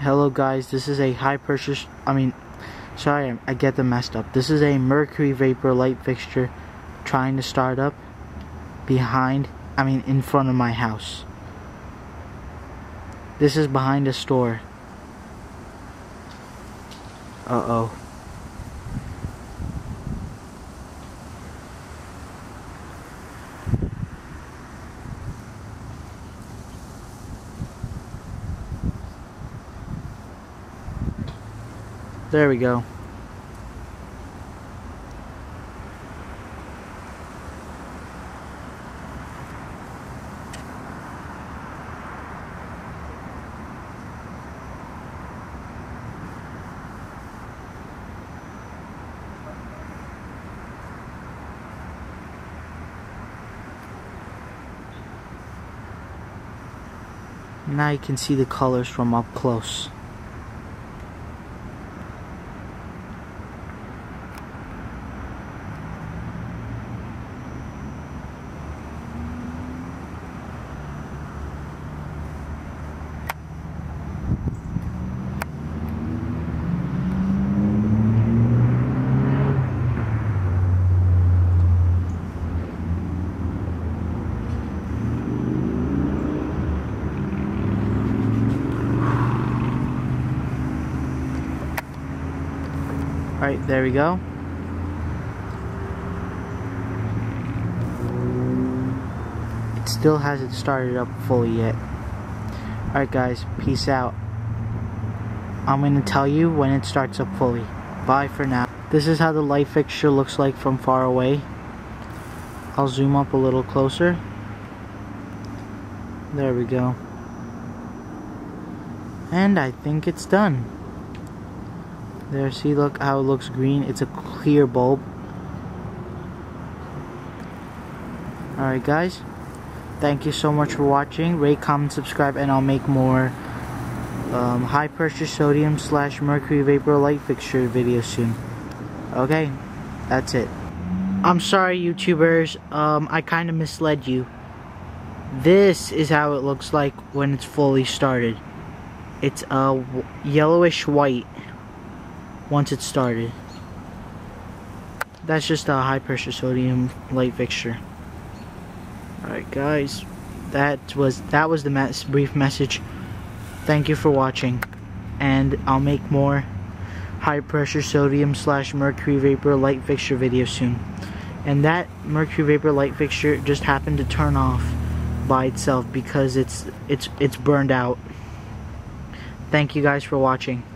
Hello guys, this is a high pressure, I get them messed up. This is a mercury vapor light fixture trying to start up in front of my house. This is behind a store. Uh-oh. There we go. Now you can see the colors from up close. Alright, there we go. It still hasn't started up fully yet. Alright guys, peace out. I'm going to tell you when it starts up fully. Bye for now. This is how the light fixture looks like from far away. I'll zoom up a little closer. There we go. And I think it's done. There, see, look how it looks green. It's a clear bulb. Alright guys, thank you so much for watching. Rate, comment, subscribe, and I'll make more high pressure sodium / mercury vapor light fixture videos soon. Okay, that's it. I'm sorry YouTubers, I kind of misled you. This is how it looks like when it's fully started. It's a yellowish white once it's started. That's just a high pressure sodium light fixture. Alright guys, that was the brief message. Thank you for watching, and I'll make more high pressure sodium / mercury vapor light fixture videos soon. And that mercury vapor light fixture just happened to turn off by itself because it's burned out. Thank you guys for watching.